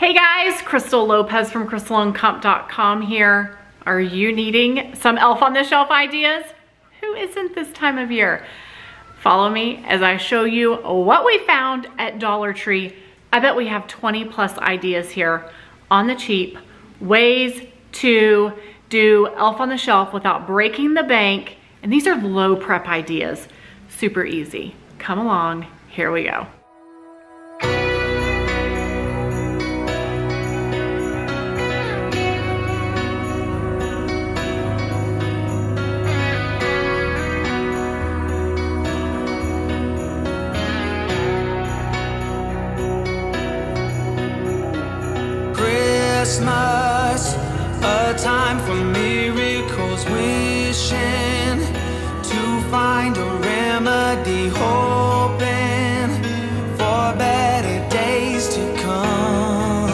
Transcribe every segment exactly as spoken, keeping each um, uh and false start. Hey guys, Crystal Lopez from crystal and comp dot com here. Are you needing some Elf on the Shelf ideas? Who isn't this time of year? Follow me as I show you what we found at Dollar Tree. I bet we have twenty plus ideas here on the cheap, ways to do Elf on the Shelf without breaking the bank. And these are low prep ideas, super easy. Come along, here we go. Christmas, a time for miracles, wishing to find a remedy, hoping for better days to come.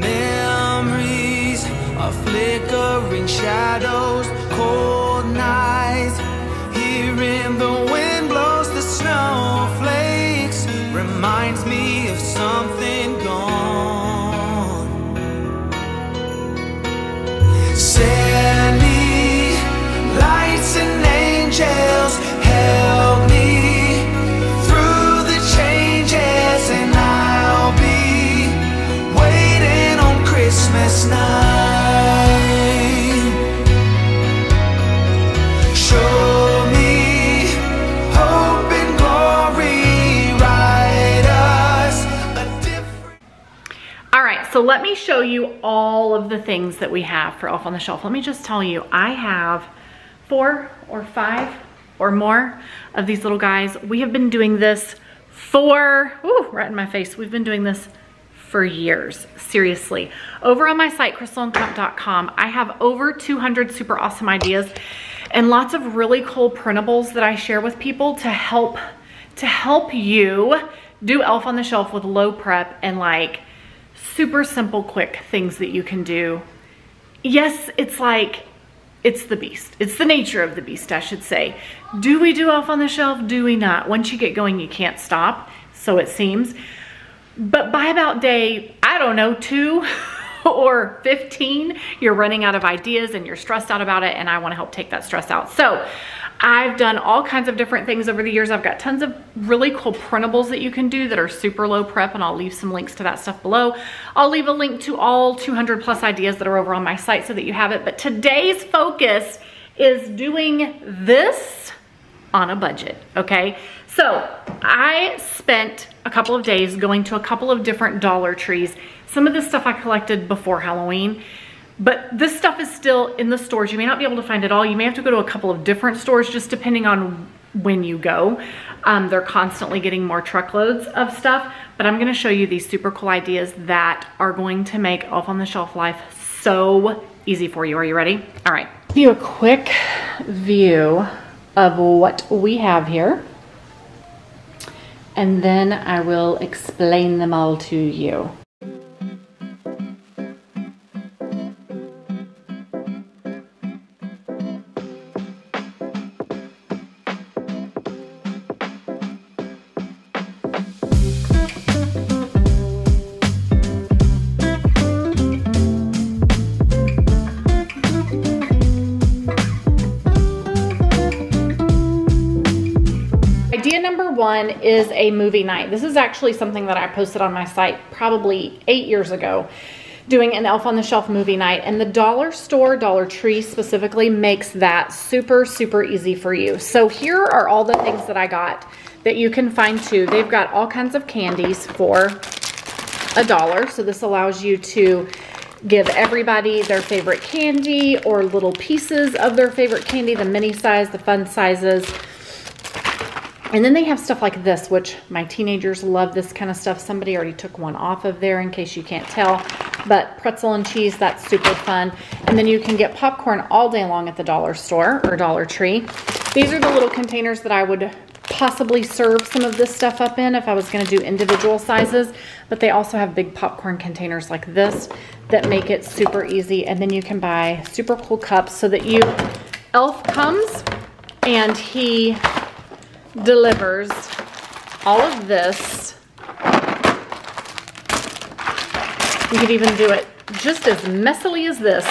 Memories of flickering shadows, cold nights, hearing the wind blows the snowflakes, reminds me something gone. Send me lights and angels, help me through the changes, and I'll be waiting on Christmas night. Show me hope and glory, right? So let me show you all of the things that we have for Elf on the Shelf. Let me just tell you, I have four or five or more of these little guys. We have been doing this for, ooh, right in my face. We've been doing this for years, seriously. Over on my site, crystal and comp dot com, I have over two hundred super awesome ideas and lots of really cool printables that I share with people to help, to help you do Elf on the Shelf with low prep and like, super simple, quick things that you can do. Yes, it's like, it's the beast. It's the nature of the beast, I should say. Do we do Elf on the Shelf? Do we not? Once you get going, you can't stop, so it seems. But by about day, I don't know, two or fifteen, you're running out of ideas and you're stressed out about it, and I wanna help take that stress out. So I've done all kinds of different things over the years. I've got tons of really cool printables that you can do that are super low prep, and I'll leave some links to that stuff below. I'll leave a link to all two hundred plus ideas that are over on my site so that you have it. But today's focus is doing this on a budget, okay? So I spent a couple of days going to a couple of different Dollar Trees. Some of this stuff I collected before Halloween, but this stuff is still in the stores. You may not be able to find it all. You may have to go to a couple of different stores just depending on when you go. Um, they're constantly getting more truckloads of stuff, but I'm gonna show you these super cool ideas that are going to make Elf on the Shelf life so easy for you. Are you ready? All right. Give you a quick view of what we have here, and then I will explain them all to you. One is a movie night. This is actually something that I posted on my site probably eight years ago, doing an Elf on the Shelf movie night, and the dollar store, Dollar Tree specifically, makes that super, super easy for you. So here are all the things that I got that you can find too. They've got all kinds of candies for a dollar, so this allows you to give everybody their favorite candy or little pieces of their favorite candy, the mini size, the fun sizes. And then they have stuff like this, which my teenagers love this kind of stuff. Somebody already took one off of there in case you can't tell, but pretzel and cheese, that's super fun. And then you can get popcorn all day long at the dollar store or Dollar Tree. These are the little containers that I would possibly serve some of this stuff up in if I was gonna do individual sizes, but they also have big popcorn containers like this that make it super easy. And then you can buy super cool cups so that you, Elf comes and he delivers all of this You could even do it just as messily as this.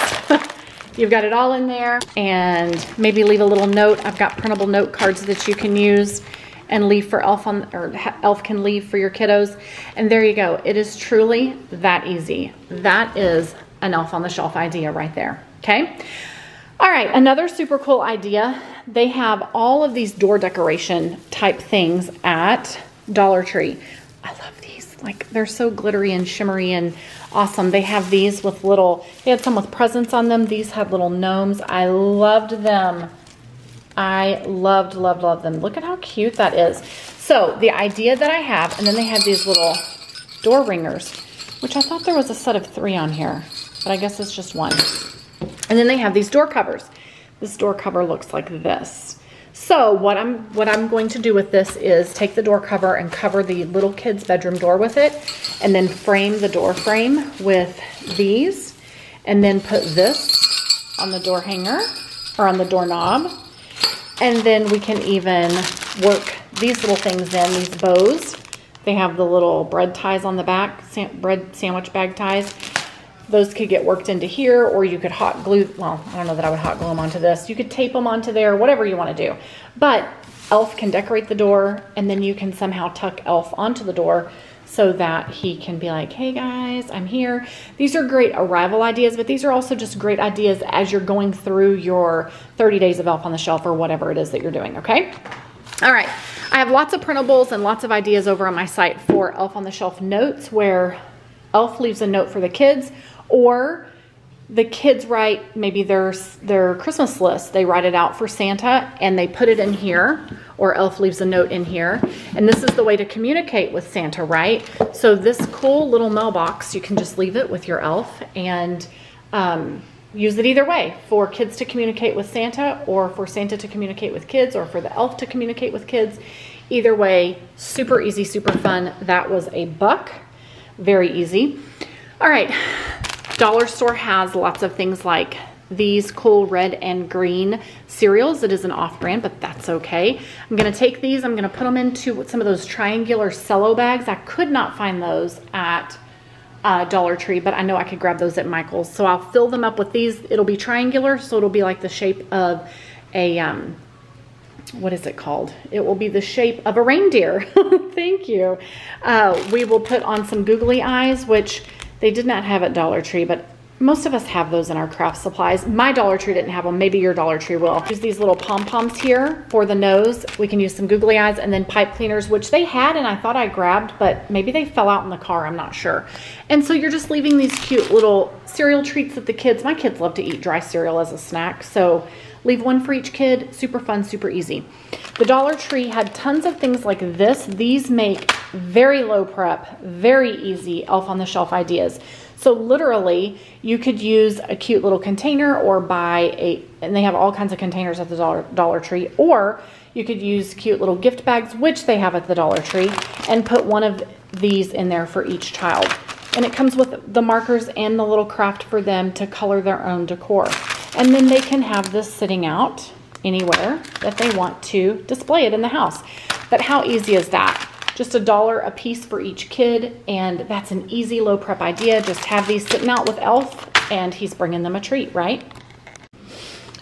You've got it all in there, and maybe leave a little note. I've got printable note cards that you can use and leave for Elf on, or Elf can leave for your kiddos. And there you go. It is truly that easy. That is an Elf on the Shelf idea right there, okay? All right, another super cool idea. They have all of these door decoration type things at Dollar Tree. I love these. Like, they're so glittery and shimmery and awesome. They have these with little, they had some with presents on them. These had little gnomes. I loved them. I loved, loved, loved them. Look at how cute that is. So the idea that I have, and then they have these little door ringers, which I thought there was a set of three on here, but I guess it's just one. And then they have these door covers. This door cover looks like this. So what I'm, what I'm going to do with this is take the door cover and cover the little kid's bedroom door with it, and then frame the door frame with these, and then put this on the door hanger or on the doorknob. And then we can even work these little things in, these bows. They have the little bread ties on the back, bread sandwich bag ties. Those could get worked into here, or you could hot glue, well, I don't know that I would hot glue them onto this. You could tape them onto there, whatever you want to do. But Elf can decorate the door, and then you can somehow tuck Elf onto the door so that he can be like, hey guys, I'm here. These are great arrival ideas, but these are also just great ideas as you're going through your thirty days of Elf on the Shelf or whatever it is that you're doing, okay? All right, I have lots of printables and lots of ideas over on my site for Elf on the Shelf notes, where Elf leaves a note for the kids, or the kids write maybe their, their Christmas list. They write it out for Santa and they put it in here, or Elf leaves a note in here. And this is the way to communicate with Santa, right? So this cool little mailbox, you can just leave it with your Elf and um, use it either way, for kids to communicate with Santa, or for Santa to communicate with kids, or for the Elf to communicate with kids. Either way, super easy, super fun. That was a buck. Very easy. All right. Dollar Store has lots of things like these cool red and green cereals. It is an off-brand, but that's okay. I'm going to take these. I'm going to put them into some of those triangular cello bags. I could not find those at uh, Dollar Tree, but I know I could grab those at Michael's. So I'll fill them up with these. It'll be triangular, so it'll be like the shape of a... Um, what is it called? It will be the shape of a reindeer. Thank you. Uh, we will put on some googly eyes, which they did not have at Dollar Tree, but most of us have those in our craft supplies. My Dollar Tree didn't have them. Maybe your Dollar Tree will. Use these little pom-poms here for the nose. We can use some googly eyes, and then pipe cleaners, which they had and I thought I grabbed, but maybe they fell out in the car. I'm not sure. And so you're just leaving these cute little cereal treats that the kids, my kids love to eat dry cereal as a snack. So leave one for each kid. Super fun, super easy. The Dollar Tree had tons of things like this. These make very low prep, very easy Elf on the Shelf ideas. So literally, you could use a cute little container, or buy a, and they have all kinds of containers at the Dollar, Dollar Tree, or you could use cute little gift bags, which they have at the Dollar Tree, and put one of these in there for each child. And it comes with the markers and the little craft for them to color their own decor. And then they can have this sitting out anywhere that they want to display it in the house. But how easy is that? Just a dollar a piece for each kid, and that's an easy low prep idea. Just have these sitting out with Elf, and he's bringing them a treat, right?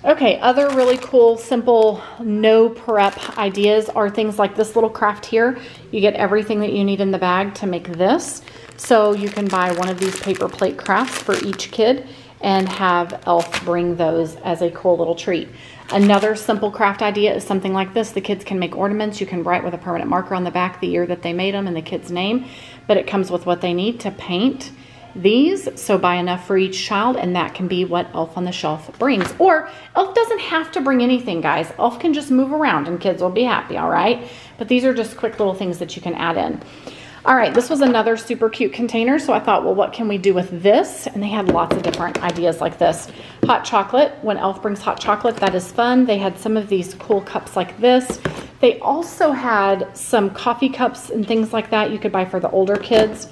Okay, other really cool, simple, no prep ideas are things like this little craft here. You get everything that you need in the bag to make this. So you can buy one of these paper plate crafts for each kid and have Elf bring those as a cool little treat. Another simple craft idea is something like this. The kids can make ornaments. You can write with a permanent marker on the back the year that they made them and the kid's name, but it comes with what they need to paint these. So buy enough for each child, and that can be what Elf on the Shelf brings. Or Elf doesn't have to bring anything, guys. Elf can just move around and kids will be happy, all right? But these are just quick little things that you can add in. All right, this was another super cute container. So I thought, well, what can we do with this? And they had lots of different ideas like this. Hot chocolate, when Elf brings hot chocolate, that is fun. They had some of these cool cups like this. They also had some coffee cups and things like that you could buy for the older kids.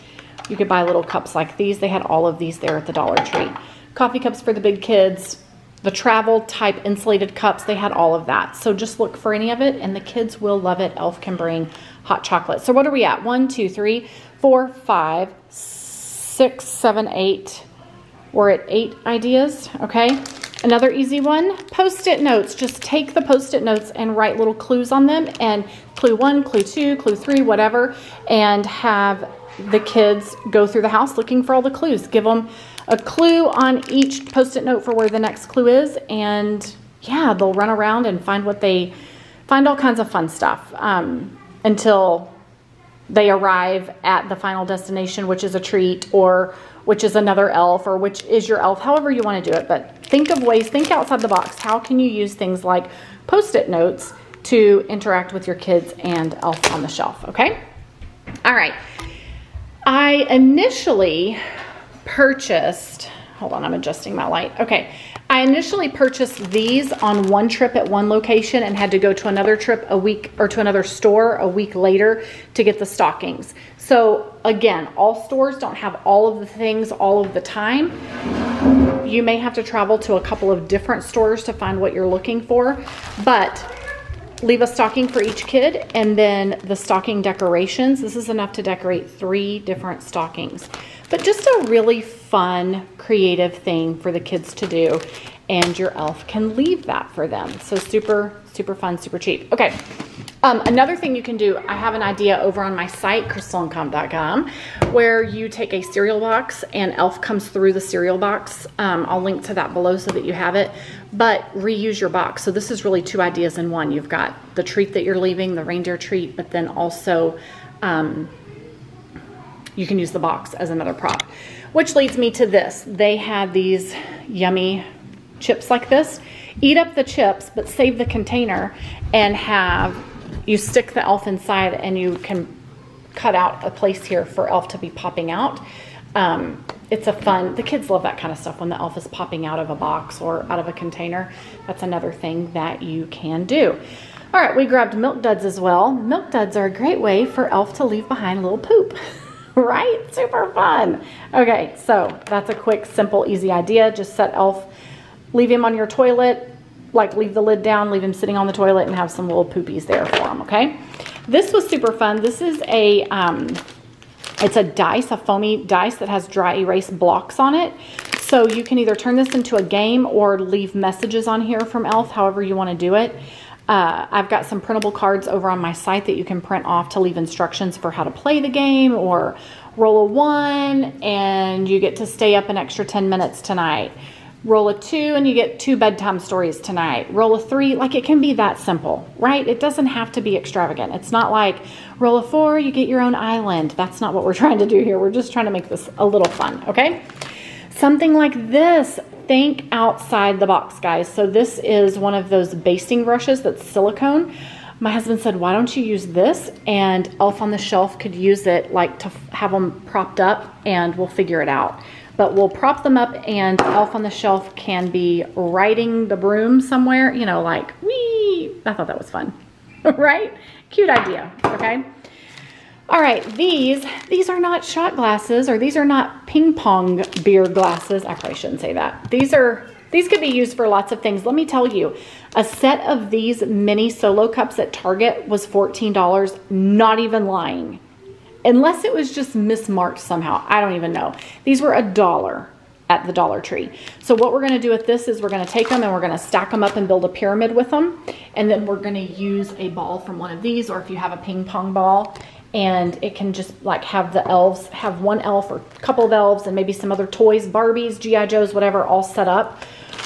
You could buy little cups like these. They had all of these there at the Dollar Tree. Coffee cups for the big kids. the travel type insulated cups, they had all of that. So just look for any of it and the kids will love it. Elf can bring hot chocolate. So what are we at? One, two, three, four, five, six, seven, eight. We're at eight ideas, okay? Another easy one, post-it notes. Just take the post-it notes and write little clues on them, and clue one, clue two, clue three, whatever, and have the kids go through the house looking for all the clues. Give them a clue on each post-it note for where the next clue is, and yeah, they'll run around and find what they, find all kinds of fun stuff um, until they arrive at the final destination, which is a treat, or which is another elf, or which is your elf, however you want to do it. But think of ways, think outside the box. How can you use things like post-it notes to interact with your kids and Elf on the Shelf, okay? All right, I initially purchased, hold on, I'm adjusting my light. Okay, I initially purchased these on one trip at one location and had to go to another trip a week, or to another store a week later to get the stockings. So again, all stores don't have all of the things all of the time. You may have to travel to a couple of different stores to find what you're looking for, but leave a stocking for each kid, and then the stocking decorations. This is enough to decorate three different stockings, but just a really fun, creative thing for the kids to do, and your elf can leave that for them. So super, super fun, super cheap. Okay. Um, another thing you can do, I have an idea over on my site, crystal and comp dot com, where you take a cereal box and Elf comes through the cereal box. Um, I'll link to that below so that you have it, but reuse your box. So this is really two ideas in one. You've got the treat that you're leaving, the reindeer treat, but then also um, you can use the box as another prop, which leads me to this. They had these yummy chips like this. Eat up the chips, but save the container and have... You stick the elf inside and you can cut out a place here for elf to be popping out. Um, it's a fun, the kids love that kind of stuff when the elf is popping out of a box or out of a container. That's another thing that you can do. All right, we grabbed milk duds as well. Milk duds are a great way for elf to leave behind a little poop, right? Super fun. Okay, so that's a quick, simple, easy idea. Just set elf, leave him on your toilet, like leave the lid down, leave him sitting on the toilet, and have some little poopies there for him, okay? This was super fun. This is a, um, it's a dice, a foamy dice that has dry erase blocks on it. So you can either turn this into a game or leave messages on here from Elf, however you want to do it. Uh, I've got some printable cards over on my site that you can print off to leave instructions for how to play the game, or roll a one and you get to stay up an extra ten minutes tonight. Roll a two and you get two bedtime stories tonight. Roll a three, like it can be that simple, right? It doesn't have to be extravagant. It's not like roll a four, you get your own island. That's not what we're trying to do here. We're just trying to make this a little fun, okay? Something like this, think outside the box, guys. So this is one of those basting brushes that's silicone. My husband said, why don't you use this? And Elf on the Shelf could use it, like to have them propped up, and we'll figure it out. But we'll prop them up, and Elf on the Shelf can be riding the broom somewhere, you know, like, wee. I thought that was fun, right? Cute idea, okay? All right, these, these are not shot glasses, or these are not ping pong beer glasses. I probably shouldn't say that. These are, these could be used for lots of things. Let me tell you, a set of these mini solo cups at Target was fourteen dollars, not even lying. Unless it was just mismarked somehow. I don't even know. These were a dollar at the Dollar Tree. So what we're gonna do with this is we're gonna take them and we're gonna stack them up and build a pyramid with them. And then we're gonna use a ball from one of these, or if you have a ping pong ball, and it can just like have the elves, have one elf or a couple of elves and maybe some other toys, Barbies, G I Joes, whatever, all set up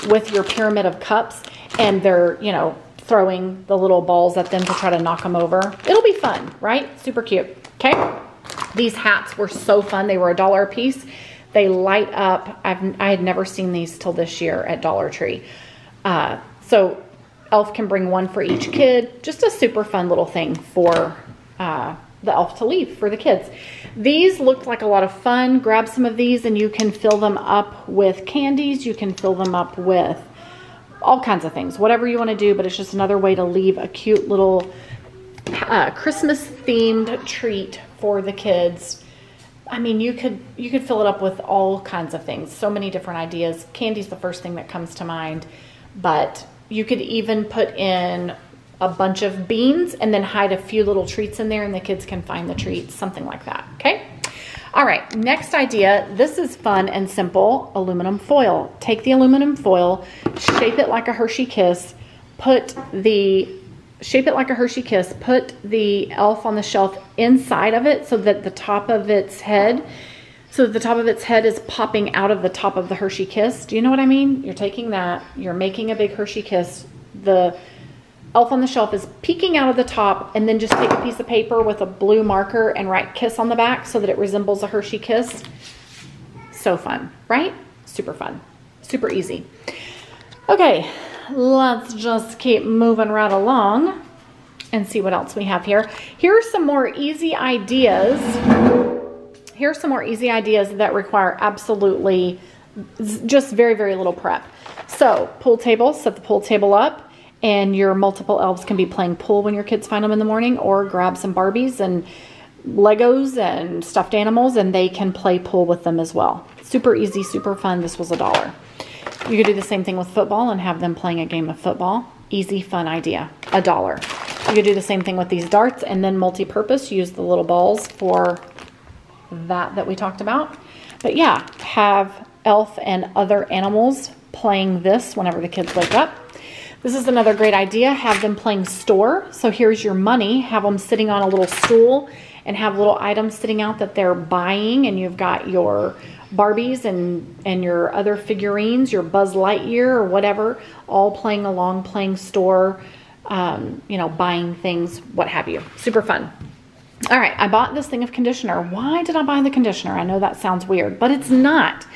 with your pyramid of cups. And they're, you know, throwing the little balls at them to try to knock them over. It'll be fun, right? Super cute, okay? These hats were so fun. They were a dollar a piece. They light up. I've, I had never seen these till this year at Dollar Tree. Uh, so Elf can bring one for each kid. Just a super fun little thing for uh, the elf to leave for the kids. These looked like a lot of fun. Grab some of these and you can fill them up with candies. You can fill them up with all kinds of things, whatever you want to do, but it's just another way to leave a cute little uh, Christmas themed treat for the kids I mean, you could you could fill it up with all kinds of things. So many different ideas. Candy's the first thing that comes to mind, but you could even put in a bunch of beans and then hide a few little treats in there and the kids can find the treats, something like that, okay? All right, next idea. This is fun and simple, aluminum foil. Take the aluminum foil, shape it like a Hershey kiss, put the, shape it like a Hershey kiss, put the Elf on the Shelf inside of it so that the top of its head, so that the top of its head is popping out of the top of the Hershey kiss. Do you know what I mean? You're taking that, you're making a big Hershey kiss, the Elf on the Shelf is peeking out of the top, and then just take a piece of paper with a blue marker and write kiss on the back so that it resembles a Hershey kiss. So fun, right? Super fun, super easy. Okay, let's just keep moving right along and see what else we have here. Here are some more easy ideas. Here are some more easy ideas that require absolutely just very, very little prep. So pool table, set the pool table up. And your multiple elves can be playing pool when your kids find them in the morning, or grab some Barbies and Legos and stuffed animals and they can play pool with them as well. Super easy, super fun. This was a dollar. You could do the same thing with football and have them playing a game of football. Easy, fun idea. A dollar. You could do the same thing with these darts and then multi-purpose. Use the little balls for that that we talked about. But yeah, have elf and other animals playing this whenever the kids wake up. This is another great idea. Have them playing store. So here's your money. Have them sitting on a little stool and have little items sitting out that they're buying. And you've got your Barbies and, and your other figurines, your Buzz Lightyear or whatever, all playing along, playing store, um, you know, buying things, what have you. Super fun. All right, I bought this thing of conditioner. Why did I buy the conditioner? I know that sounds weird, but it's not.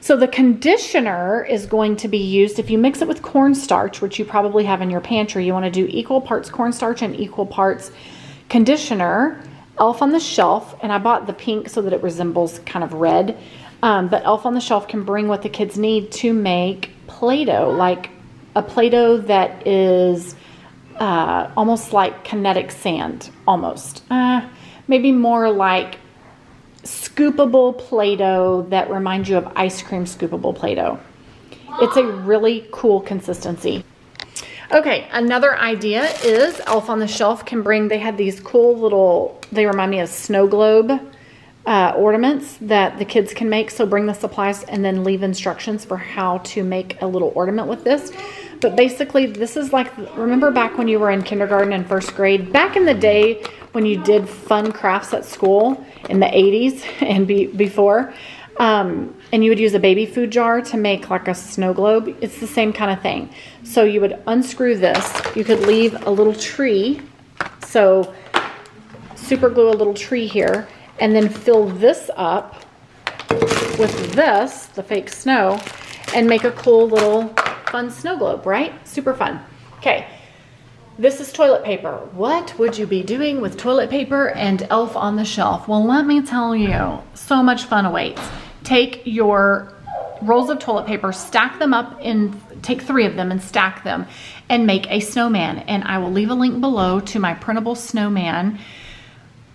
So the conditioner is going to be used, if you mix it with cornstarch, which you probably have in your pantry, you want to do equal parts cornstarch and equal parts conditioner. Elf on the Shelf, and I bought the pink so that it resembles kind of red, um, but Elf on the Shelf can bring what the kids need to make Play-Doh, like a Play-Doh that is uh, almost like kinetic sand, almost. Uh, maybe more like scoopable Play-Doh that reminds you of ice cream scoopable Play-Doh. It's a really cool consistency. Okay, another idea is Elf on the Shelf can bring, they had these cool little, they remind me of snow globe uh, ornaments that the kids can make. So bring the supplies and then leave instructions for how to make a little ornament with this. But basically this is like, remember back when you were in kindergarten and first grade, back in the day when you did fun crafts at school in the eighties and be, before, um, and you would use a baby food jar to make like a snow globe. It's the same kind of thing. So you would unscrew this. You could leave a little tree. So super glue a little tree here and then fill this up with this, the fake snow, and make a cool little fun snow globe, right? Super fun. Okay. This is toilet paper. What would you be doing with toilet paper and Elf on the Shelf? Well, let me tell you, so much fun awaits. Take your rolls of toilet paper, stack them up, and take three of them and stack them and make a snowman. And I will leave a link below to my printable snowman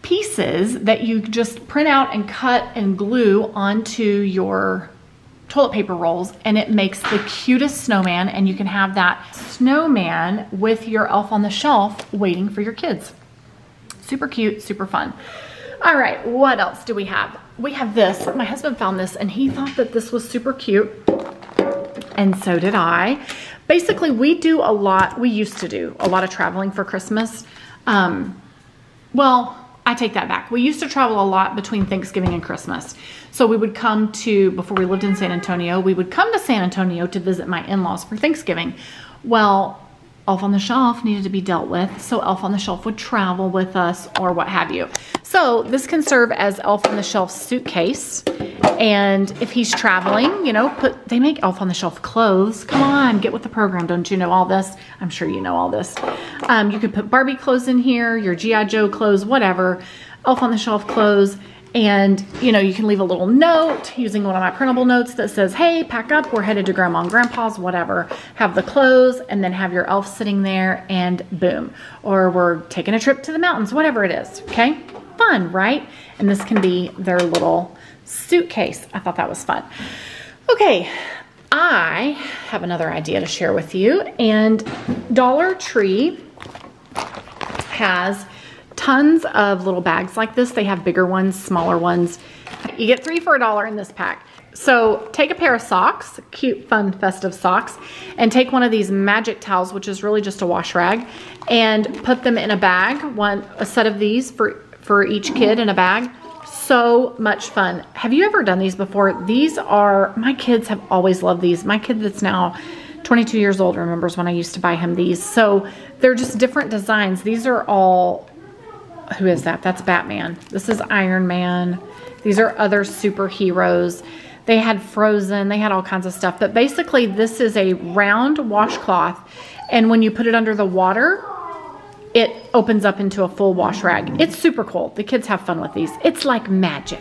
pieces that you just print out and cut and glue onto your toilet paper rolls, and it makes the cutest snowman, and you can have that snowman with your Elf on the Shelf waiting for your kids. Super cute, super fun. All right, what else do we have? We have this. My husband found this and he thought that this was super cute, and so did I. Basically, we do a lot, we used to do a lot of traveling for Christmas. Um, well, I take that back. We used to travel a lot between Thanksgiving and Christmas. So we would come to, before we lived in San Antonio, we would come to San Antonio to visit my in-laws for Thanksgiving. Well, Elf on the Shelf needed to be dealt with, so Elf on the Shelf would travel with us or what have you. So this can serve as Elf on the Shelf's suitcase. And if he's traveling, you know, put, they make Elf on the Shelf clothes. Come on, get with the program. Don't you know all this? I'm sure you know all this. Um, you could put Barbie clothes in here, your G I Joe clothes, whatever, Elf on the Shelf clothes. And, you know, you can leave a little note using one of my printable notes that says, hey, pack up, we're headed to Grandma and Grandpa's, whatever. Have the clothes and then have your elf sitting there and boom. Or we're taking a trip to the mountains, whatever it is, okay? fun, right? And this can be their little suitcase. I thought that was fun. Okay, I have another idea to share with you, and Dollar Tree has tons of little bags like this. They have bigger ones, smaller ones. You get three for a dollar in this pack. So take a pair of socks, cute, fun, festive socks, and take one of these magic towels, which is really just a wash rag, and put them in a bag, one a set of these for, for each kid in a bag. So much fun. Have you ever done these before? These are, my kids have always loved these. My kid that's now twenty-two years old remembers when I used to buy him these. So they're just different designs. These are all, who is that? That's Batman. This is Iron Man. These are other superheroes. They had Frozen, they had all kinds of stuff. But basically this is a round washcloth, and when you put it under the water, it opens up into a full wash rag. It's super cool. The kids have fun with these. It's like magic.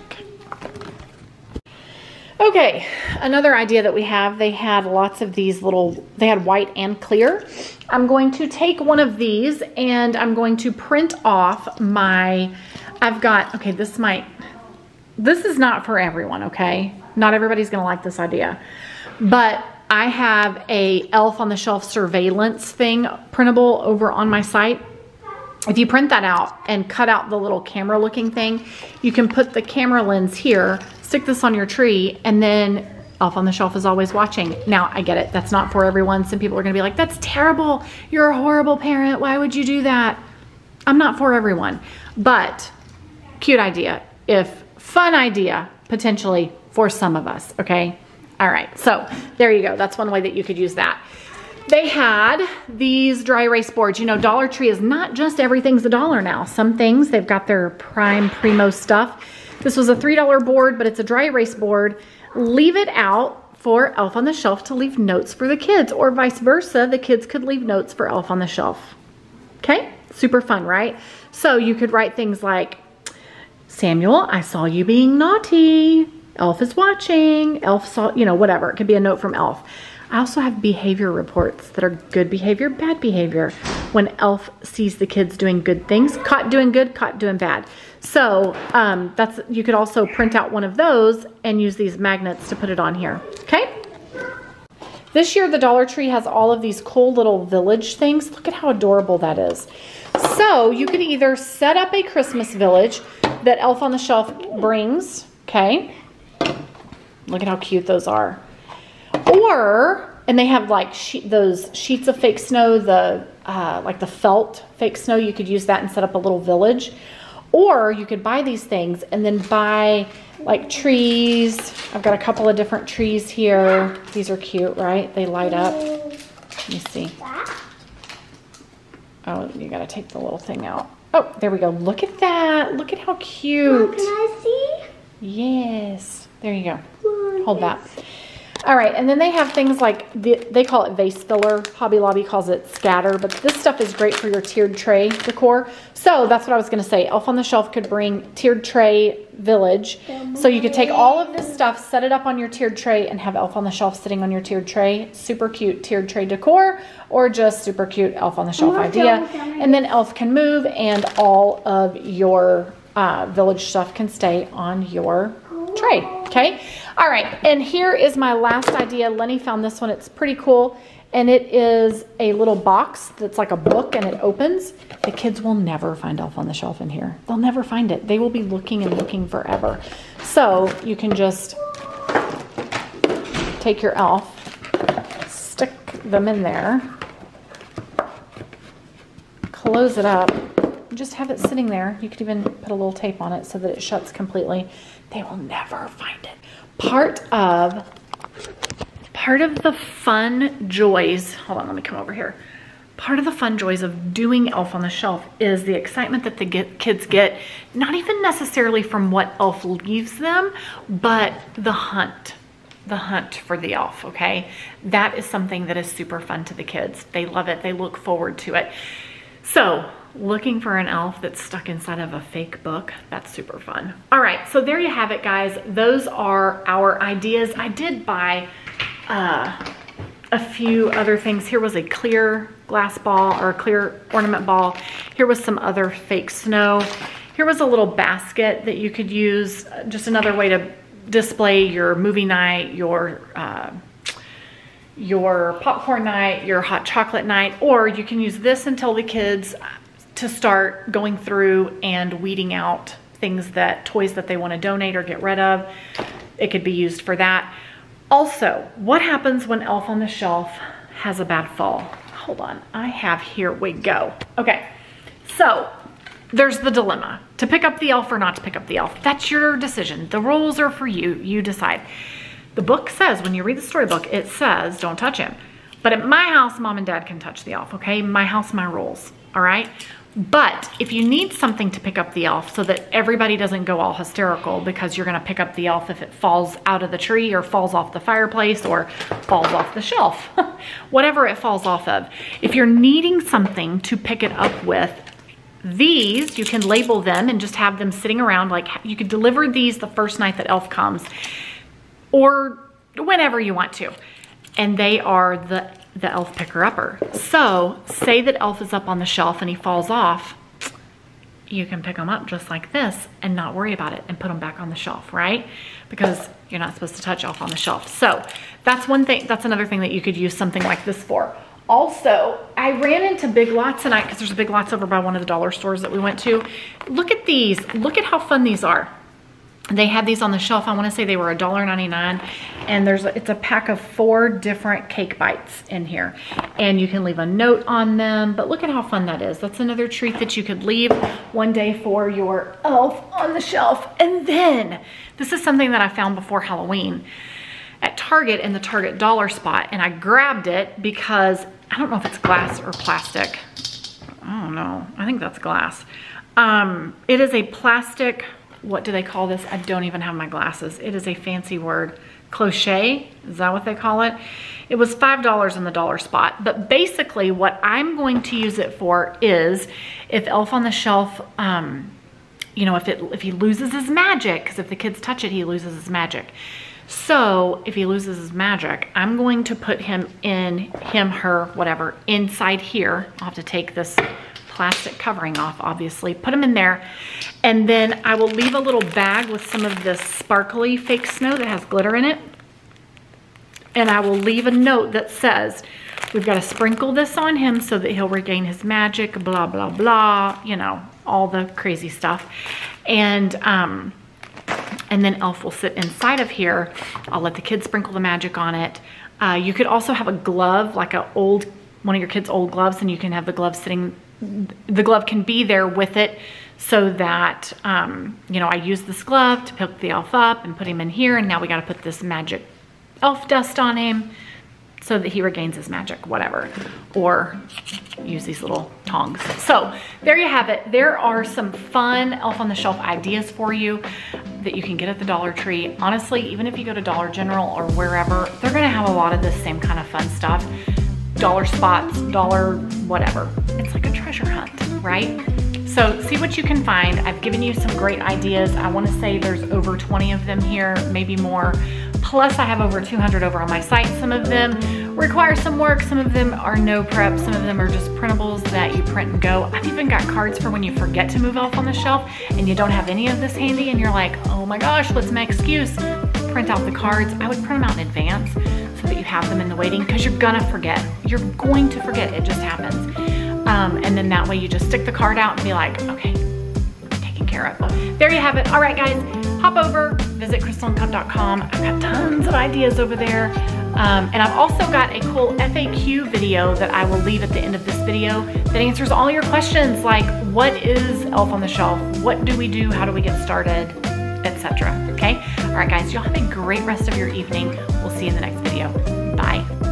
Okay, another idea that we have, they had lots of these little, they had white and clear. I'm going to take one of these and I'm going to print off my, I've got, okay, this might, this is not for everyone, okay? Not everybody's gonna like this idea, but I have a Elf on the Shelf surveillance thing printable over on my site. If you print that out and cut out the little camera looking thing, you can put the camera lens here, stick this on your tree, and then Elf on the Shelf is always watching. Now, I get it, that's not for everyone. Some people are gonna be like, that's terrible. You're a horrible parent, why would you do that? I'm not for everyone, but cute idea, if fun idea, potentially, for some of us, okay? All right, so there you go. That's one way that you could use that. They had these dry erase boards. You know, Dollar Tree is not just everything's a dollar now. Some things, they've got their prime, primo stuff. This was a three dollar board, but it's a dry erase board. Leave it out for Elf on the Shelf to leave notes for the kids, or vice versa, the kids could leave notes for Elf on the Shelf, okay? Super fun, right? So you could write things like, Samuel, I saw you being naughty. Elf is watching. Elf saw, you know, whatever. It could be a note from Elf. I also have behavior reports that are good behavior, bad behavior. When Elf sees the kids doing good things, caught doing good, caught doing bad. So um, that's, you could also print out one of those and use these magnets to put it on here, okay? This year, the Dollar Tree has all of these cool little village things. Look at how adorable that is. So you can either set up a Christmas village that Elf on the Shelf brings, okay? Look at how cute those are. Or, and they have like she those sheets of fake snow, the uh, like the felt fake snow. You could use that and set up a little village. Or you could buy these things and then buy like trees. I've got a couple of different trees here. These are cute, right? They light up. Let me see. Oh, you gotta take the little thing out. Oh, there we go. Look at that. Look at how cute. Mom, can I see? Yes. There you go. Hold that. All right, and then they have things like, the, they call it vase filler. Hobby Lobby calls it scatter, but this stuff is great for your tiered tray decor. So that's what I was gonna say. Elf on the Shelf could bring tiered tray village. So you could take all of this stuff, set it up on your tiered tray, and have Elf on the Shelf sitting on your tiered tray. Super cute tiered tray decor, or just super cute Elf on the Shelf idea. And then Elf can move, and all of your uh, village stuff can stay on your tray, okay? All right, and here is my last idea. Lenny found this one, it's pretty cool, and it is a little box that's like a book and it opens. The kids will never find Elf on the Shelf in here. They'll never find it. They will be looking and looking forever. So you can just take your Elf, stick them in there, close it up, just have it sitting there. You could even put a little tape on it so that it shuts completely. They will never find it. Part of, part of the fun joys, hold on, let me come over here. Part of the fun joys of doing Elf on the Shelf is the excitement that the get, kids get, not even necessarily from what Elf leaves them, but the hunt, the hunt for the Elf, okay? That is something that is super fun to the kids. They love it, they look forward to it. So, looking for an elf that's stuck inside of a fake book, that's super fun. All right, so there you have it, guys. Those are our ideas. I did buy uh, a few other things. Here was a clear glass ball, or a clear ornament ball. Here was some other fake snow. Here was a little basket that you could use, just another way to display your movie night, your uh, your popcorn night, your hot chocolate night, or you can use this until the kids to start going through and weeding out things that, toys that they want to donate or get rid of. It could be used for that. Also, what happens when Elf on the Shelf has a bad fall? Hold on, I have, here we go. Okay, so there's the dilemma. To pick up the elf or not to pick up the elf, that's your decision. The rules are for you, you decide. The book says, when you read the storybook, it says don't touch him. But at my house, mom and dad can touch the elf, okay? My house, my rules, all right? But if you need something to pick up the elf so that everybody doesn't go all hysterical because you're gonna pick up the elf if it falls out of the tree or falls off the fireplace or falls off the shelf, whatever it falls off of. If you're needing something to pick it up with, these, you can label them and just have them sitting around. Like, you could deliver these the first night that elf comes or whenever you want to. And they are the the elf picker-upper. So say that elf is up on the shelf and he falls off, you can pick him up just like this and not worry about it and put him back on the shelf, right? Because you're not supposed to touch elf on the shelf. So that's one thing, that's another thing that you could use something like this for. Also, I ran into Big Lots tonight because there's a Big Lots over by one of the dollar stores that we went to. Look at these, look at how fun these are. They had these on the shelf. I want to say they were a dollar ninety-nine, and there's a, it's a pack of four different cake bites in here, and you can leave a note on them. But look at how fun that is. That's another treat that you could leave one day for your elf on the shelf. And then this is something that I found before Halloween at Target in the Target dollar spot, and I grabbed it because I don't know if it's glass or plastic. I don't know. I think that's glass. Um, it is a plastic. What do they call this? I don't even have my glasses. It is a fancy word. Cloche, is that what they call it? It was five dollars in the dollar spot. But basically what I'm going to use it for is if Elf on the Shelf, um, you know, if, it, if he loses his magic, because if the kids touch it, he loses his magic. So if he loses his magic, I'm going to put him in, him, her, whatever, inside here. I'll have to take this plastic covering off, obviously, put them in there, and then I will leave a little bag with some of this sparkly fake snow that has glitter in it, and I will leave a note that says we've got to sprinkle this on him so that he'll regain his magic, blah blah blah, you know, all the crazy stuff. And um and then elf will sit inside of here. I'll let the kids sprinkle the magic on it. Uh, you could also have a glove, like a old one of your kids' old gloves, and you can have the glove sitting, the glove can be there with it so that, um, you know, I use this glove to pick the elf up and put him in here, and now we got to put this magic elf dust on him so that he regains his magic, whatever, or use these little tongs. So there you have it. There are some fun Elf on the Shelf ideas for you that you can get at the Dollar Tree. Honestly, even if you go to Dollar General or wherever, they're going to have a lot of this same kind of fun stuff. Dollar spots, dollar whatever. It's like a treasure hunt, right? So see what you can find. I've given you some great ideas. I want to say there's over twenty of them here, maybe more. Plus I have over two hundred over on my site. Some of them require some work. Some of them are no prep. Some of them are just printables that you print and go. I've even got cards for when you forget to move Elf on the Shelf and you don't have any of this handy and you're like, oh my gosh, what's my excuse? Print out the cards. I would print them out in advance so that you have them in the waiting, because you're gonna forget. You're going to forget, it just happens. Um, and then that way you just stick the card out and be like, okay, taken care of. There you have it. All right guys, hop over, visit crystal and comp dot com. I've got tons of ideas over there. Um, and I've also got a cool F A Q video that I will leave at the end of this video that answers all your questions, like what is Elf on the Shelf? What do we do? How do we get started? Etc. Okay? All right guys, y'all have a great rest of your evening. We'll see you in the next video. Bye.